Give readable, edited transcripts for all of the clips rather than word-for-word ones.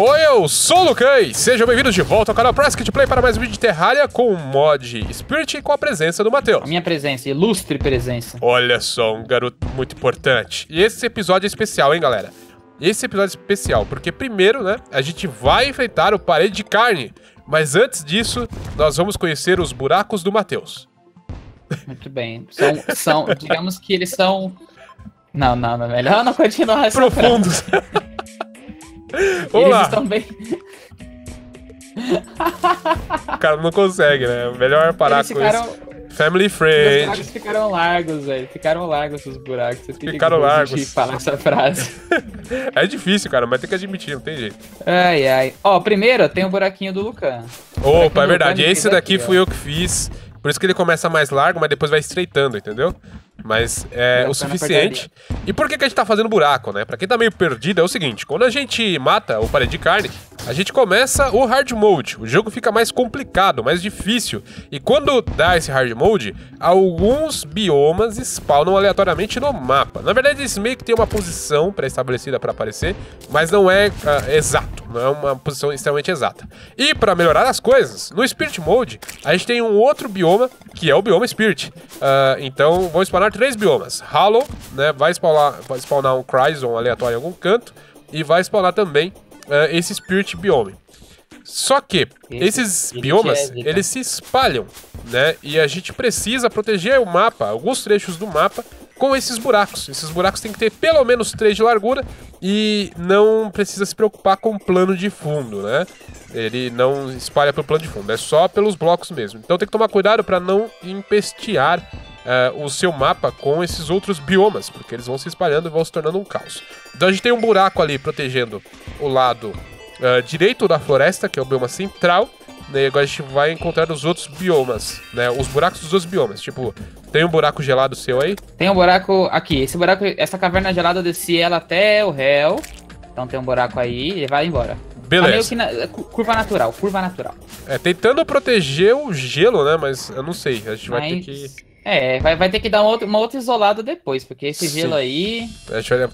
Oi, eu sou o Lucan e sejam bem-vindos de volta ao canal Press Key to Play para mais um vídeo de Terraria com o mod Spirit e com a presença do Matheus. A minha presença, ilustre presença. Olha só, um garoto muito importante. E esse episódio é especial, hein, galera? Esse episódio é especial porque primeiro, né, a gente vai enfrentar o Parede de Carne. Mas antes disso, nós vamos conhecer os buracos do Matheus. Muito bem. Digamos que eles são... Não, melhor não continuar essa frase. Profundos. Olá. Eles estão bem... O cara não consegue, né? Melhor parar com isso. Family friend. Os buracos ficaram largos, velho. Ficaram largos os buracos. Você tem ficaram que largos. De falar essa frase. É difícil, cara, mas tem que admitir, não tem jeito. Ai, ai. Ó, primeiro tem o buraquinho do Lucan. Opa, é verdade. Esse daqui fui eu que fiz. Por isso que ele começa mais largo, mas depois vai estreitando, entendeu? Mas é o suficiente. E por que a gente tá fazendo buraco, né? Pra quem tá meio perdido, é o seguinte. Quando a gente mata o Parede de Carne, a gente começa o hardmode. O jogo fica mais complicado, mais difícil. E quando dá esse hardmode, alguns biomas spawnam aleatoriamente no mapa. Na verdade, eles meio que tem uma posição pré-estabelecida pra aparecer, mas não é exato. Não é uma posição extremamente exata. E pra melhorar as coisas, no Spirit Mode, a gente tem um outro bioma, que é o bioma Spirit. Então, vou spawnar 3 biomas. Hollow, né? Vai spawnar um Cryzon aleatório em algum canto. E vai spawnar também esse Spirit Biome. Só que esses biomas, eles se espalham, né? E a gente precisa proteger o mapa, alguns trechos do mapa, com esses buracos. Esses buracos tem que ter pelo menos 3 de largura e não precisa se preocupar com o plano de fundo, né? Ele não espalha pelo plano de fundo, é só pelos blocos mesmo. Então tem que tomar cuidado para não empestear o seu mapa com esses outros biomas, porque eles vão se espalhando e vão se tornando um caos. Então a gente tem um buraco ali protegendo o lado direito da floresta, que é o bioma central, né? E agora a gente vai encontrar os outros biomas, né? Os buracos dos outros biomas. Tipo, tem um buraco gelado seu aí? Tem um buraco aqui. Esse buraco, essa caverna gelada, eu desci ela até o réu. Então tem um buraco aí e ele vai embora. Beleza. Tá meio que curva natural, curva natural. É, tentando proteger o gelo, né? Mas eu não sei, a gente vai ter que... É, vai ter que dar uma outra isolada depois, porque esse gelo aí...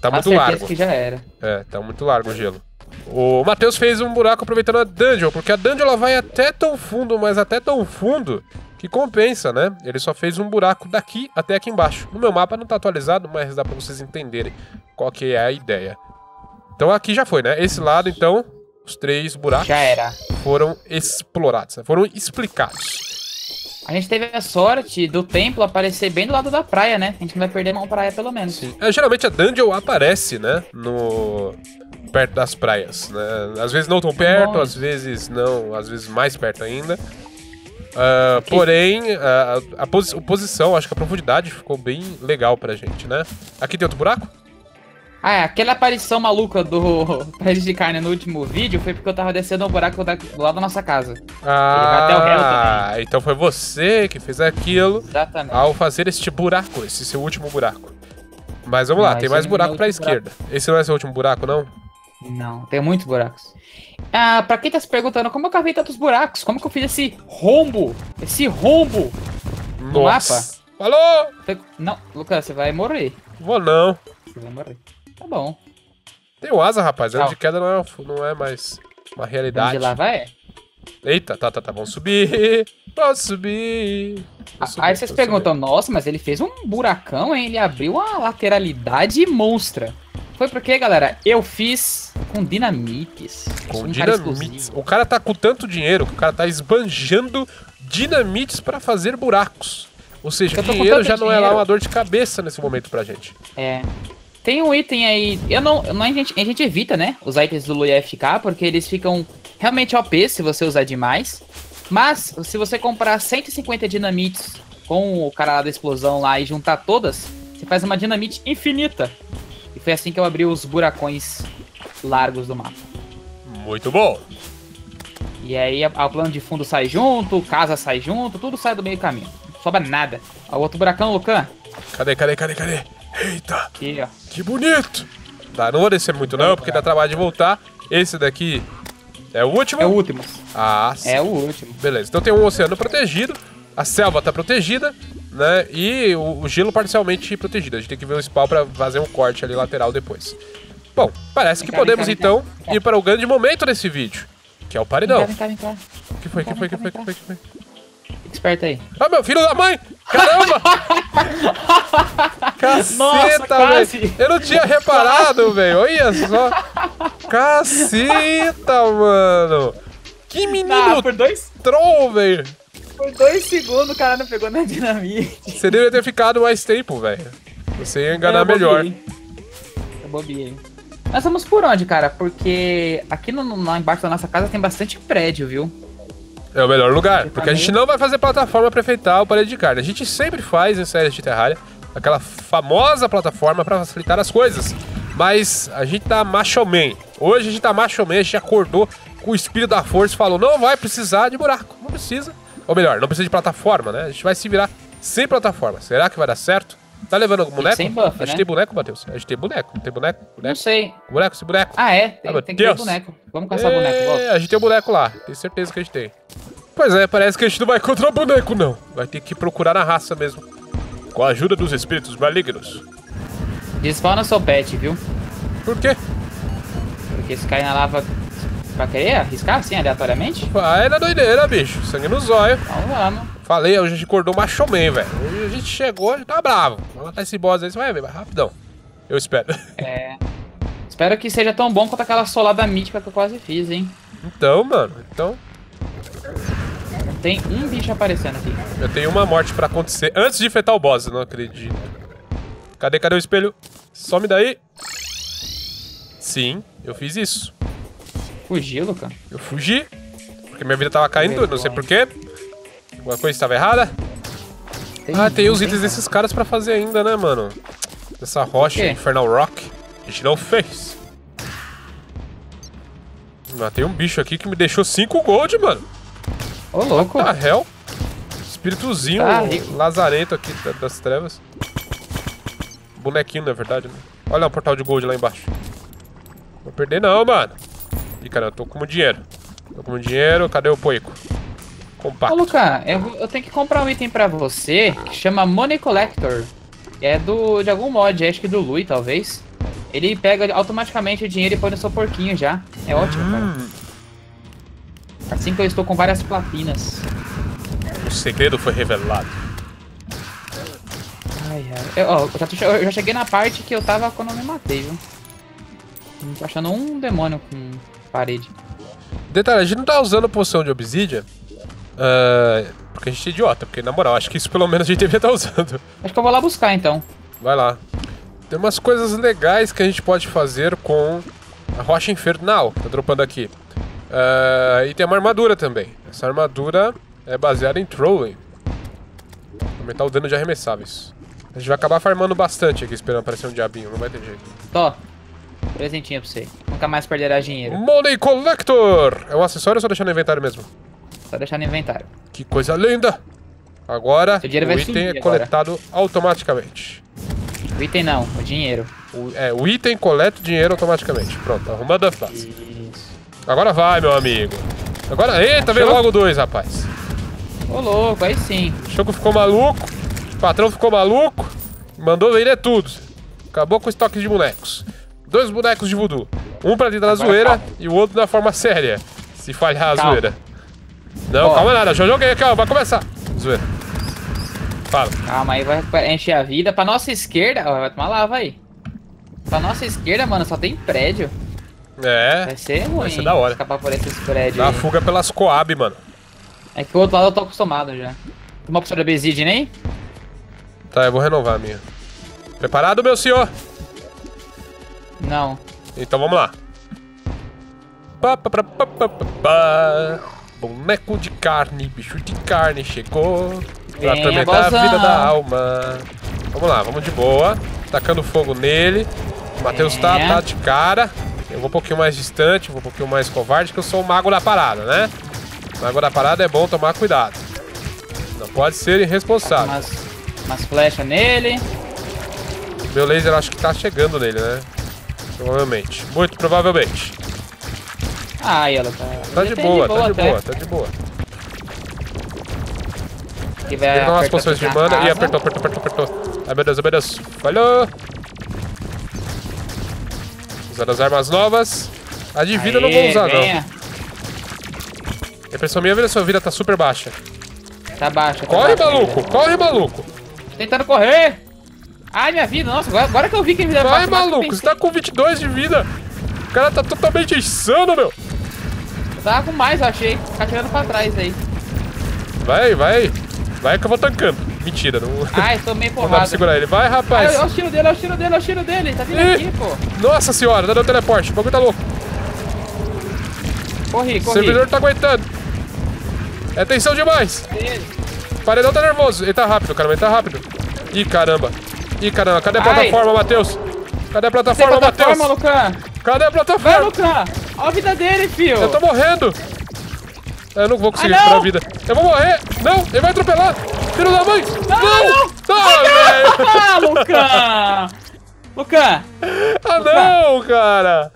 Tá muito largo. Que já era. É, tá muito largo o gelo. O Matheus fez um buraco aproveitando a dungeon, porque a dungeon ela vai até tão fundo, mas até tão fundo que compensa, né? Ele só fez um buraco daqui até aqui embaixo. No meu mapa não tá atualizado, mas dá pra vocês entenderem qual que é a ideia. Então aqui já foi, né? Esse lado, então, os 3 buracos já era. Foram explorados, foram explicados. A gente teve a sorte do templo aparecer bem do lado da praia, né? A gente não vai perder uma praia, pelo menos. Sim. É, geralmente a dungeon aparece, né? Perto das praias, né? Às vezes não tão perto, às vezes não, às vezes mais perto ainda. Porém, a posição, acho que a profundidade ficou bem legal pra gente, né? Aqui tem outro buraco? Ah, é, aquela aparição maluca do Parede de Carne no último vídeo foi porque eu tava descendo um buraco do lado da nossa casa. Ah, até o então foi você que fez aquilo. Exatamente. Ao fazer este buraco, esse seu último buraco. Mas vamos lá, tem mais buraco pra esquerda. Esse não é seu último buraco, não? Não, tem muitos buracos. Ah, pra quem tá se perguntando, como eu cavei tantos buracos? Como que eu fiz esse rombo? Esse rombo no mapa? Falou! Não, Lucas, você vai morrer. Vou não. Você vai morrer. Tá bom. Tem o asa, rapaz. Ano de queda não é mais uma realidade. Onde lá vai? Eita, tá. Vamos subir. Vamos subir. Aí vocês perguntam, nossa, mas ele fez um buracão, hein? Ele abriu uma lateralidade monstra. Foi porque, galera, eu fiz com dinamites. Com dinamites. O cara tá com tanto dinheiro que o cara tá esbanjando dinamites pra fazer buracos. Ou seja, dinheiro já não é lá uma dor de cabeça nesse momento pra gente. É... Tem um item aí, a gente evita, né, os itens do LuiAFK, porque eles ficam realmente OP se você usar demais. Mas, se você comprar 150 dinamites com o cara lá da explosão lá e juntar todas, você faz uma dinamite infinita. E foi assim que eu abri os buracões largos do mapa. Muito bom! E aí, o plano de fundo sai junto, casa sai junto, tudo sai do meio caminho. Não sobra nada. Ó, o outro buracão, Lucan. Cadê? Eita, aqui, ó. Que bonito! Tá, não vou descer muito não, porque dá trabalho de voltar. Esse daqui é o último? É o último. Ah, sim. É o último. Beleza, então tem um oceano protegido, a selva tá protegida, né, e o gelo parcialmente protegido. A gente tem que ver o spawn pra fazer um corte ali lateral depois. Bom, parece que podemos então ir para o grande momento desse vídeo, que é o paredão. Vem cá. O que foi? Fica esperto aí. Ah, meu filho da mãe! Caramba! Caceta, velho! Eu não tinha reparado, velho. Olha só. Caceta, mano. Que menino troll, velho. Por 2 segundos o cara não pegou na dinamite. Você deveria ter ficado mais tempo, velho. Você ia enganar melhor. Eu bobiei. Nós estamos por onde, cara? Porque aqui lá embaixo da nossa casa tem bastante prédio, viu? É o melhor lugar, porque a gente não vai fazer plataforma prefeital, parede de carne. A gente sempre faz em séries de Terraria, aquela famosa plataforma para facilitar as coisas. Mas a gente tá macho man. Hoje a gente tá macho man, a gente acordou com o espírito da força e falou, não vai precisar de buraco, não precisa. Ou melhor, não precisa de plataforma, né? A gente vai se virar sem plataforma. Será que vai dar certo? Tá levando algum boneco? Sem buff, a gente tem boneco, Matheus? A gente tem boneco, não tem boneco? Não sei. Boneco, esse boneco? Ah, é? Tem que ter boneco. Vamos caçar boneco, volta. A gente tem um boneco lá, tenho certeza que a gente tem. Pois é, parece que a gente não vai encontrar boneco, não. Vai ter que procurar na raça mesmo. Com a ajuda dos espíritos malignos. Despawna seu pet, viu? Por quê? Porque se cair na lava... Pra querer arriscar assim, aleatoriamente? Vai na doideira, bicho. Sangue no zóio. Vamos lá, mano. Falei, hoje a gente acordou macho man, velho. Hoje a gente chegou, a gente tá bravo. Vamos matar esse boss aí, você vai ver, vai rapidão. Eu espero. É. Espero que seja tão bom quanto aquela solada mítica que eu quase fiz, hein. Então, mano, então... Não tem um bicho aparecendo aqui. Eu tenho uma morte pra acontecer antes de enfrentar o boss, eu não acredito. Cadê o espelho? Some daí. Sim, eu fiz isso. Fugiu, Lucan? Eu fugi, porque minha vida tava caindo, não sei porquê. Alguma coisa estava errada. Ah, tem os itens desses caras pra fazer ainda, né, mano? Essa rocha, Infernal Rock, a gente não fez. Ah, tem um bicho aqui que me deixou 5 gold, mano. Ô, louco. Ah, hell. Espíritozinho, lazarento aqui das trevas. Bonequinho, na verdade, né? Olha o portal de gold lá embaixo. Não vou perder não, mano. Ih, cara, eu tô com dinheiro. Cadê o poico? Compacto. Ô, Lucan, eu tenho que comprar um item pra você que chama Money Collector. É de algum mod, acho que do Lui, talvez. Ele pega automaticamente o dinheiro e põe no seu porquinho já. É ótimo, cara. Assim que eu estou com várias platinas. O segredo foi revelado. Ai, ai. Eu já cheguei na parte que eu tava quando eu me matei, viu? Não tô achando um demônio com... parede. Detalhe, a gente não tá usando poção de obsidian porque a gente é idiota, porque na moral, acho que isso pelo menos a gente deveria estar usando. Acho que eu vou lá buscar então. Vai lá. Tem umas coisas legais que a gente pode fazer com a rocha infernal, tá dropando aqui. E tem uma armadura também. Essa armadura é baseada em trolling. Aumentar o dano de arremessáveis. A gente vai acabar farmando bastante aqui esperando aparecer um diabinho, não vai ter jeito. Tó. Presentinho pra você. Nunca mais perderá dinheiro. Money Collector! É um acessório ou só deixar no inventário mesmo? Só deixar no inventário. Que coisa linda! Agora o item é coletado automaticamente. O item não, o dinheiro. O item coleta o dinheiro automaticamente. Pronto, arrumando a fase. Isso. Agora vai, meu amigo. Agora, eita, veio logo 2, rapaz. Ô, louco, aí sim. O Choco ficou maluco, o patrão ficou maluco, mandou vender tudo. Acabou com o estoque de bonecos. 2 bonecos de voodoo. Um pra tentar na zoeira e o outro na forma séria. Se falhar a zoeira. Não, calma nada. Já joguei, calma. Vai começar. Zoeira. Fala. Calma aí, vai encher a vida. Pra nossa esquerda... Ó, vai tomar lava aí. Pra nossa esquerda, mano, só tem prédio. É. Vai ser ruim. Vai ser da hora. Escapar por esses prédios. Dá uma fuga pelas coab, mano. É que o outro lado eu tô acostumado já. Tomou a de Bezid, nem? Tá, eu vou renovar a minha. Preparado, meu senhor? Não. Então vamos lá. Boneco de carne, bicho de carne chegou. Pra atormentar a vida da alma. Vamos lá, vamos de boa. Tacando fogo nele. O Matheus tá de cara. Eu vou um pouquinho mais distante, vou um pouquinho mais covarde, que eu sou o mago da parada, né? O mago da parada é bom tomar cuidado. Não pode ser irresponsável. Umas flechas nele. Meu laser acho que tá chegando nele, né? Provavelmente, muito provavelmente. Ah, ela tá de boa. Tem que dar umas poções de mana. Ih, apertou. Ai, meu Deus, falhou. Usando as armas novas. A de vida eu não vou usar, venha. Não. A impressão minha, a sua vida tá super baixa. Tá baixa. Corre, maluco! Corre, maluco! Tô tentando correr! Ai, minha vida, nossa, agora que eu vi que a vida baixa. Corre, maluco, você tá com 22 de vida. O cara tá totalmente insano, meu. Eu tava com mais, eu achei. Ficar tirando pra trás aí. Vai, vai. Vai que eu vou tancando. Mentira, não. Ai, tomei porrada. Não dá pra segurar ele. Vai, rapaz. Ai, olha o tiro dele, olha o tiro dele, olha o tiro dele. Tá vindo aqui, pô. Nossa senhora, dá deu teleporte. O bagulho tá louco. Corri, corri. O servidor tá aguentando. É tensão demais. O paredão tá nervoso. Ele tá rápido, cara, ele tá rápido. Ih, caramba. Ih, caramba. Cadê a plataforma, Matheus? Cadê a plataforma, Matheus? Cadê a plataforma? Vai, Lucan. Olha a vida dele, filho. Eu tô morrendo. Eu não vou conseguir recuperar a vida. Eu vou morrer. Não, ele vai atropelar. Filho da mãe. Não, não. Ah, Lucan. Lucan. Ah, não, cara.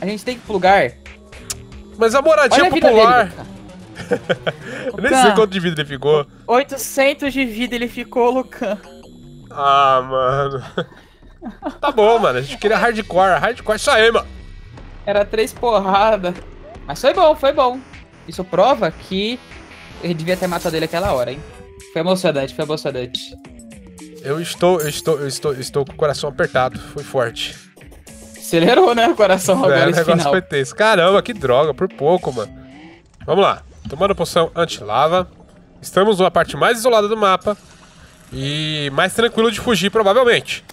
A gente tem que plugar. Mas a moradia popular... Eu nem sei quanto de vida ele ficou. 800 de vida ele ficou, Lucan. Ah, mano. Tá bom, mano. A gente queria hardcore. Hardcore isso aí, mano. Era 3 porrada. Mas foi bom, foi bom. Isso prova que ele devia ter matado ele aquela hora, hein? Foi emocionante, foi emocionante. Eu estou com o coração apertado, foi forte. Acelerou, né, o coração agora nesse final. O negócio foi tenso. Caramba, que droga, por pouco, mano. Vamos lá, tomando poção anti-lava. Estamos numa parte mais isolada do mapa e mais tranquilo de fugir, provavelmente.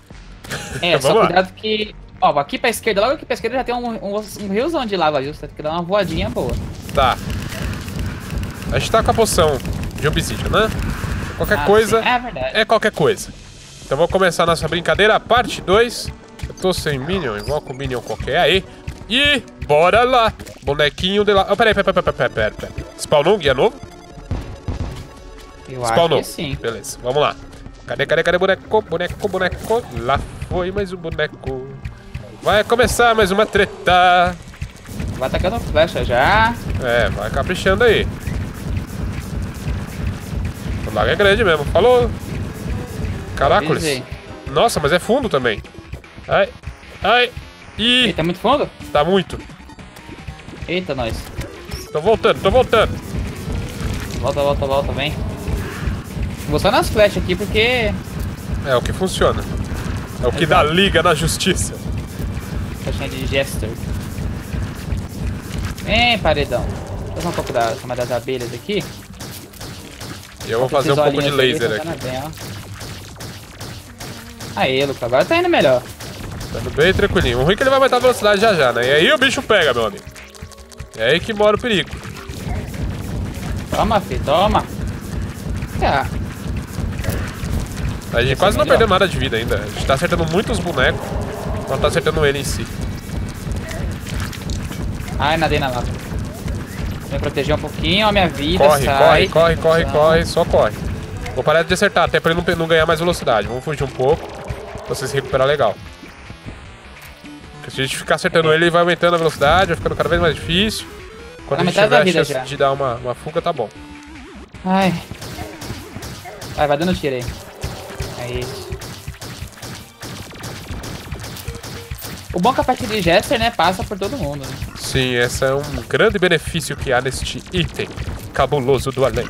É, só cuidado que... Ó, aqui pra esquerda, logo aqui pra esquerda já tem um riozão de lava, viu? Você tem que dar uma voadinha boa. Tá. A gente tá com a poção de obsidian, né? Qualquer coisa é qualquer coisa. Então vamos começar a nossa brincadeira, parte 2. Eu tô sem minion, igual com minion qualquer aí. E bora lá! Bonequinho de lá. Oh, peraí. Spawnou um guia novo? Eu acho que sim. Beleza, vamos lá. Cadê boneco? Boneco. Lá foi mais um boneco. Vai começar mais uma treta. Vai atacando flecha já. É, vai caprichando aí. O lago é grande mesmo. Falou. Caracoles. Nossa, mas é fundo também. Ai, ai. Ih. Ele tá muito fundo? Tá muito. Eita, nós. Tô voltando. Volta, vem. Vou só nas flechas aqui porque... É o que funciona. É o que dá liga na justiça. Flechinha de Jester. Vem, paredão. Vou fazer um pouco das abelhas aqui. E eu vou fazer um pouco de laser aqui. Aê, Luca, agora tá indo melhor. Tá indo bem tranquilinho. O ruim é que ele vai aumentar a velocidade já já, né? E aí o bicho pega, meu amigo. E aí que mora o perigo. Toma, filho, toma. Ah. A gente quase não perdeu nada de vida ainda. A gente tá acertando muitos bonecos. Não tá acertando ele em si. Ai, nadei na lava. Me proteger um pouquinho, ó, minha vida. Corre, só corre. Vou parar de acertar, até pra ele não ganhar mais velocidade. Vamos fugir um pouco, pra você se recuperar legal. Porque se a gente ficar acertando ele, ele vai aumentando a velocidade, vai ficando cada vez mais difícil. Quando a gente tiver a chance de dar uma fuga, tá bom. Ai. Vai dando tiro aí. Aí. O bom que a parte de Jester, né, passa por todo mundo, né? Sim, esse é um grande benefício que há neste item cabuloso do além.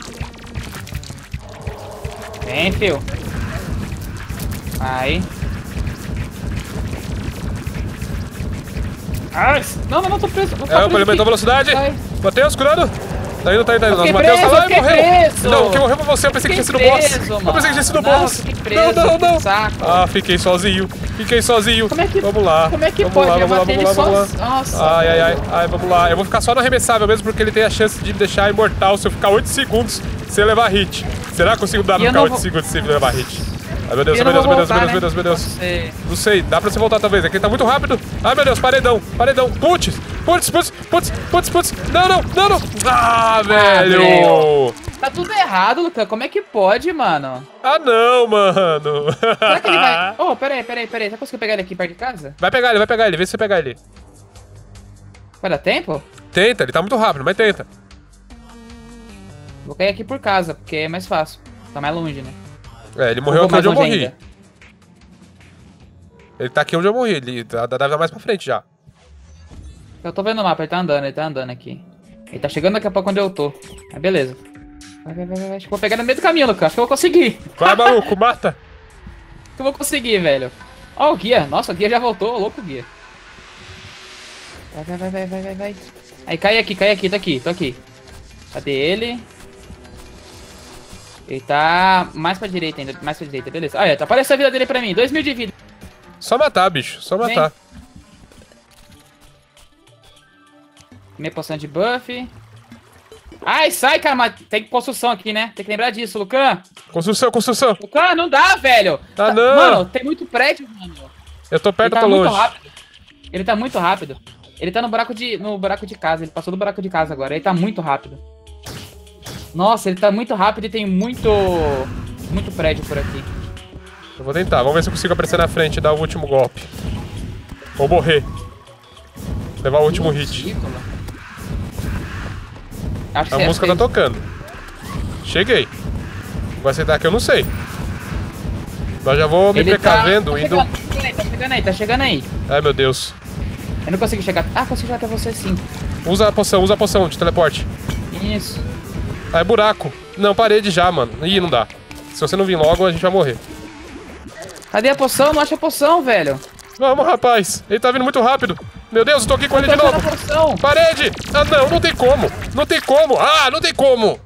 Vem, fio. Aí. Ai. Não, tô preso. Não, eu aumentou a velocidade. Matheus, cuidado. Tá indo. Nossa, Matheus tá lá e morreu. Preso. Não, quem morreu foi você. Eu pensei que tinha sido o boss. Mano. Eu pensei que tinha sido o boss. Não. Saco. Ah, fiquei sozinho. Como é que pode? Vamos lá. Nossa. Ai, vamos lá. Eu vou ficar só no arremessável mesmo, porque ele tem a chance de me deixar imortal se eu ficar 8 segundos sem levar hit. Será que eu consigo dar no carro 8 segundos sem levar hit? Ai, meu Deus. Não sei, dá pra você voltar talvez. Aqui tá muito rápido. Ai, meu Deus, paredão. Putz. Não. Ah, velho. Tá tudo errado, Lucan. Como é que pode, mano? Ah, não, mano. Será que ele vai... Oh, peraí. Você conseguiu pegar ele aqui perto de casa? Vai pegar ele. Vê se você pegar ele. Vai dar tempo? Tenta, ele tá muito rápido, mas tenta. Vou cair aqui por casa, porque é mais fácil. Tá mais longe, né? É, ele morreu aqui onde eu morri. Ainda. Ele tá aqui onde eu morri, ele deve tá mais pra frente já. Eu tô vendo o mapa, ele tá andando aqui. Ele tá chegando daqui a pouco onde eu tô. Ah, beleza. Vai. Acho que vou pegar no meio do caminho, Lucan. Acho que eu vou conseguir. Vai, maluco, mata. Acho que eu vou conseguir, velho. Ó, o guia. Nossa, o guia já voltou. Louco, o guia. Vai. Aí, cai aqui. Tô aqui. Cadê ele? Ele tá mais pra direita ainda. Beleza. Olha, apareceu a vida dele pra mim. 2000 de vida. Só matar, bicho. Só matar. Vem. Minha poção de buff. Ai, sai, cara. Mas tem construção aqui, né? Tem que lembrar disso, Lucan. Construção. Lucan, não dá, velho. Tá, não. Mano, tem muito prédio, mano. Eu tô perto, tô longe. Ele tá muito rápido. Ele tá no buraco de casa. Ele passou do buraco de casa agora. Ele tá muito rápido. Nossa, ele tá muito rápido e tem muito prédio por aqui. Eu vou tentar. Vamos ver se eu consigo aparecer na frente e dar o último golpe. Vou morrer. Levar o último hit. Acho a música tá tocando. Cheguei. Vai sentar aqui, eu não sei. Mas já vou me precavendo. Tá chegando aí. Ai, meu Deus. Eu não consigo chegar. Ah, consigo chegar até você sim. Usa a poção de teleporte. Isso. Ah, é buraco. Não, parede já, mano. Ih, não dá. Se você não vir logo, a gente vai morrer. Cadê a poção? Não acha a poção, velho. Vamos, rapaz. Ele tá vindo muito rápido. Meu Deus, eu tô aqui com ele de novo. Parede! Ah, não, não tem como. Ah, não tem como.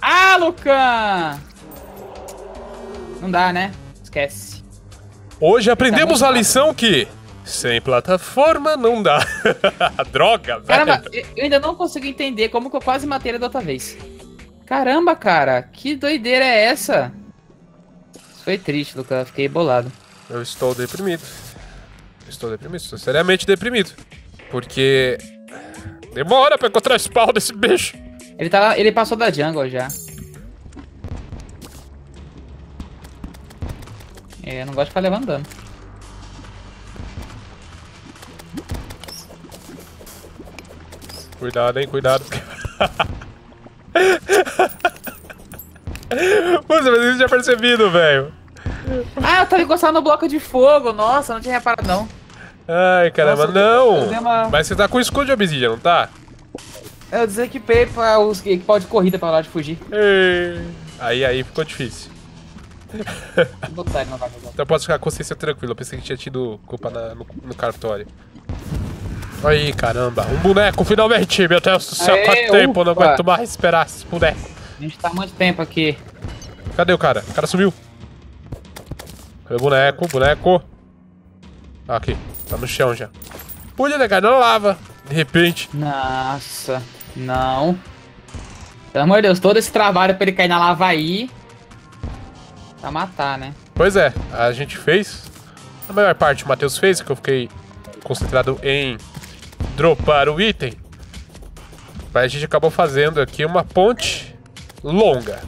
Ah, Lucan! Não dá, né? Esquece. Hoje aprendemos a lição que sem plataforma não dá. Droga, velho. Caramba, eu ainda não consigo entender como que eu quase matei ele da outra vez. Caramba, cara. Que doideira é essa? Isso foi triste, Lucan. Fiquei bolado. Eu estou deprimido. Estou seriamente deprimido. Porque demora pra encontrar spawn desse bicho. Ele passou da jungle já. Eu não gosto de ficar levando dano. Cuidado, hein, cuidado. Nossa, mas eu tinha percebido, velho. Ah, eu tava encostado no bloco de fogo. Nossa, não tinha reparado, não. Ai, caramba, nossa, não! Mas você tá com o escudo de obsidian, não tá? Eu desequipei pra os equipar de corrida pra lá de fugir. Aí ficou difícil. Então eu posso ficar com consciência tranquila. Eu pensei que tinha tido culpa no cartório. Aí, caramba. Um boneco, finalmente! Meu Deus do céu, quanto tempo! Não aguento mais esperar esse boneco. A gente tá há muito tempo aqui. Cadê o cara? O cara sumiu. Cadê o boneco? Boneco. Ah, aqui. Tá no chão já. Pulha, né, cara? Não lava. De repente. Nossa. Não. Pelo amor de Deus, todo esse trabalho pra ele cair na lava aí. Pra matar, né? Pois é. A gente fez. A maior parte o Matheus fez, que eu fiquei concentrado em dropar o item. Mas a gente acabou fazendo aqui uma ponte longa.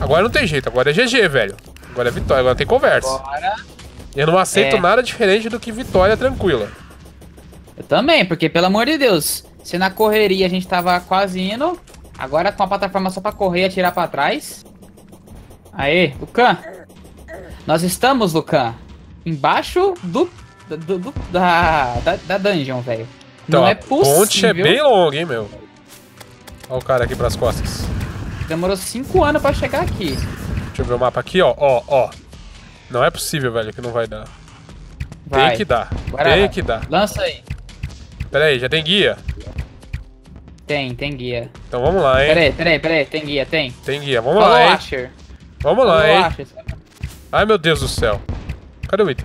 Agora não tem jeito. Agora é GG, velho. Agora é vitória. Agora não tem conversa. Agora... Eu não aceito nada diferente do que vitória tranquila. Eu também, porque pelo amor de Deus, se na correria a gente tava quase indo, agora com a plataforma só pra correr e atirar pra trás. Aê, Lucan. Nós estamos, Lucan, embaixo da dungeon, velho. Então, não é possível. A ponte é bem longa, hein, meu. Olha o cara aqui pras costas. Demorou 5 anos pra chegar aqui. Deixa eu ver o mapa aqui, ó. Não é possível, velho, que não vai dar. Vai. Tem que dar. Agora tem que dar. Lança aí. Pera aí, já tem guia? Tem guia. Então vamos lá, hein. Pera aí. Tem guia, tem. Tem guia, vamos lá, hein. Asher. Vamos lá, hein. Ai, meu Deus do céu. Cadê o item?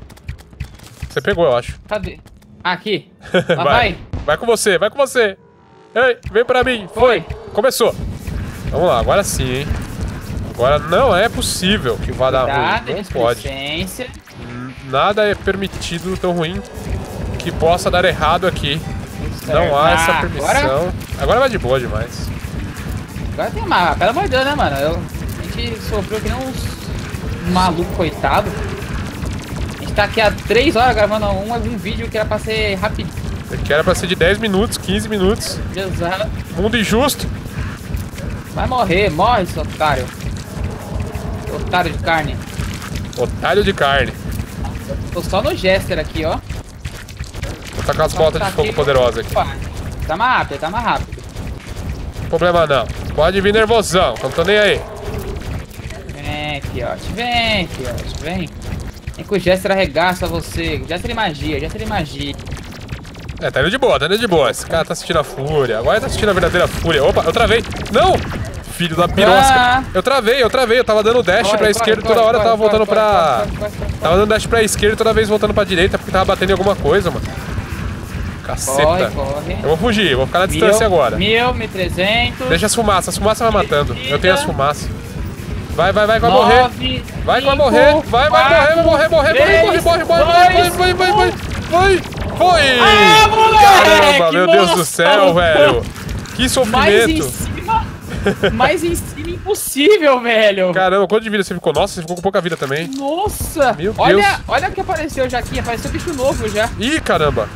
Você pegou, eu acho. Cadê? Ah, aqui. Lá vai. Vai com você. Ei, vem pra mim. Foi. Começou. Vamos lá, agora sim, hein. Agora não é possível que vá dar ruim, não pode. Nada é permitido tão ruim que possa dar errado aqui. Não há essa permissão. Agora vai de boa demais. Agora tem uma... Pelo amor de Deus, né, mano? A gente sofreu que nem um maluco, coitado. A gente tá aqui há 3 horas gravando um vídeo que era pra ser rapidinho. Que era pra ser de 10 minutos, 15 minutos. Exato. Mundo injusto. Vai morrer, morre, seu otário. Otário de carne. Tô só no Jester aqui, ó. Vou tacar as botas de fogo poderosa aqui. Tá mais rápido, tá mais rápido. Problema não. Pode vir nervosão, não tô nem aí. Vem, fiote, vem, fiote, vem. Vem que o Jester arregaça você. Jester de magia, Jester de magia. É, tá indo de boa, tá indo de boa. Esse cara tá assistindo a fúria. Agora tá assistindo a verdadeira fúria. Opa, eu travei. Não! Filho da pirosca. Ah. Eu travei. Eu tava dando dash pra esquerda toda hora. Tava voltando pra... Tava dando dash pra esquerda e toda vez voltando pra direita porque tava batendo em alguma coisa, mano. Caceta. Corre. Eu vou fugir. Vou ficar na distância agora. 1.300. Deixa as fumaças. As fumaças vai matando. Eu tenho as fumaças. Vai, vai morrer. Vai, vai morrer. Vai morrer. Foi! Ah, moleque! Caramba, meu Deus do céu, velho. Que sofrimento. Mas em cima impossível, velho. Caramba, quanto de vida você ficou? Nossa, você ficou com pouca vida também. Nossa! Meu Deus. Olha o que apareceu já aqui. Apareceu bicho novo já. Ih, caramba.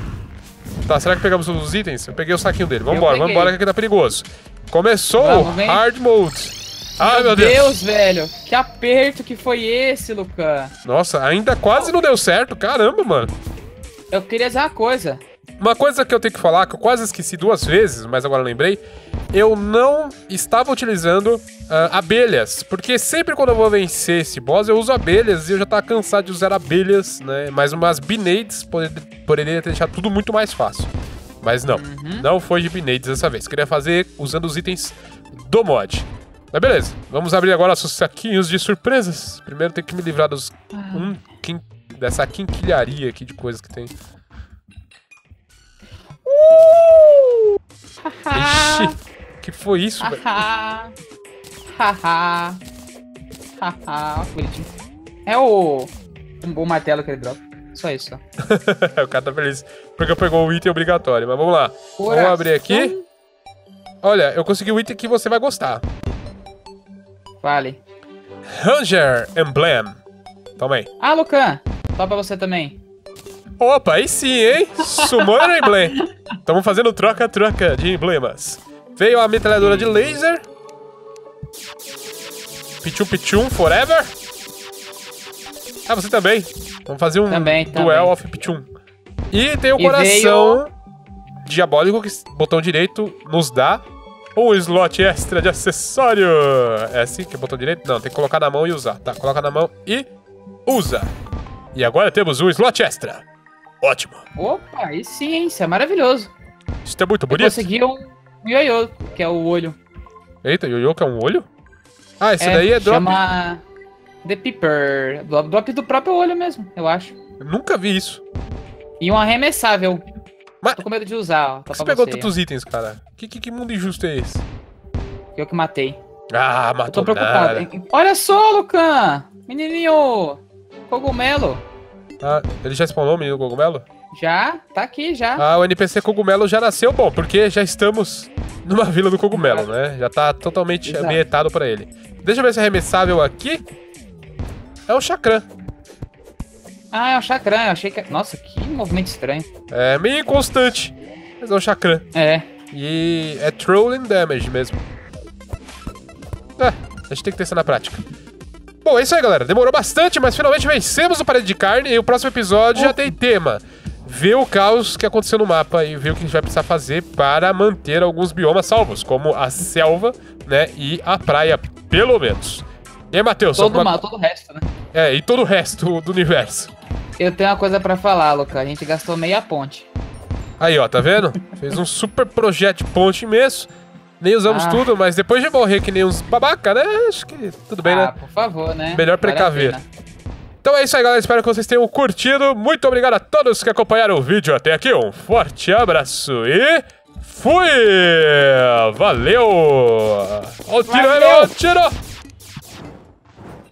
Tá, será que pegamos todos os itens? Eu peguei o saquinho dele. Vambora que aqui tá perigoso. Começou o Hard Mode. Ai, meu Deus. Meu Deus, velho. Que aperto que foi esse, Lucan. Nossa, ainda quase não deu certo. Caramba, mano. Eu queria dizer uma coisa. Uma coisa que eu tenho que falar, que eu quase esqueci duas vezes, mas agora eu lembrei. Eu não estava utilizando abelhas, porque sempre quando eu vou vencer esse boss, eu uso abelhas e eu já tava cansado de usar abelhas, né? Mas umas binades poderia ter deixado tudo muito mais fácil. Mas não, não foi de binades dessa vez. Queria fazer usando os itens do mod. Mas beleza, vamos abrir agora nossos saquinhos de surpresas. Primeiro tem que me livrar dos... dessa quinquilharia aqui de coisas que tem. Ixi, que foi isso, velho? É um bom martelo que ele dropa. Só isso. O cara tá feliz porque eu pegou o item obrigatório. Mas vamos lá. Coração. Vamos abrir aqui. Olha, eu consegui o item que você vai gostar. Vale. Ranger Emblem. Toma aí. Ah, Lucan. Só pra você também. Opa, aí sim, hein? Sumora Emblem. Estamos fazendo troca-troca de emblemas. Veio a metralhadora de laser. Pichum Pichum Forever. Ah, você também. Vamos fazer um duel of Pichum. E tem o coração diabólico que botão direito nos dá um slot extra de acessório. É assim que é botão direito? Não, tem que colocar na mão e usar. Tá, coloca na mão e usa. E agora temos um slot extra. Ótimo. Opa, aí sim, hein? Isso é maravilhoso. Isso é muito bonito. Eu consegui um ioiô, que é o olho. Eita, ioiô que é um olho? Ah, esse daí é drop. Chama The Peeper. Drop do próprio olho mesmo, eu acho. Eu nunca vi isso. E um arremessável. Mas... Tô com medo de usar, ó. Por que você pegou tantos itens, cara? Que mundo injusto é esse? Eu que matei. Ah, matou nada. Tô preocupado. Olha só, Lucan! Menininho! Cogumelo. Ah, ele já spawnou o menino cogumelo? Já, tá aqui já. Ah, o NPC cogumelo já nasceu bom, porque já estamos numa vila do cogumelo, né? Já tá totalmente ambientado pra ele. Deixa eu ver se é arremessável aqui. É um chacrã. Ah, é um chacrã, eu achei que... Nossa, que movimento estranho. É meio inconstante, mas é um chacrã. É. E é trolling damage mesmo. Ah, a gente tem que testar na prática. Bom, é isso aí, galera. Demorou bastante, mas finalmente vencemos o Parede de Carne. E o próximo episódio já tem tema. Ver o caos que aconteceu no mapa e ver o que a gente vai precisar fazer para manter alguns biomas salvos, como a selva, né, e a praia, pelo menos. E aí, Matheus? Todo o resto, né? É, e todo o resto do universo. Eu tenho uma coisa pra falar, Luca. A gente gastou meia ponte. Aí, ó, tá vendo? Fez um super projeto de ponte imenso. Nem usamos tudo, mas depois de morrer que nem uns babaca, né? Acho que tudo bem, né? Ah, por favor, né? Melhor precaver. Então é isso aí, galera. Espero que vocês tenham curtido. Muito obrigado a todos que acompanharam o vídeo até aqui. Um forte abraço e... Fui! Valeu! Ó o tiro!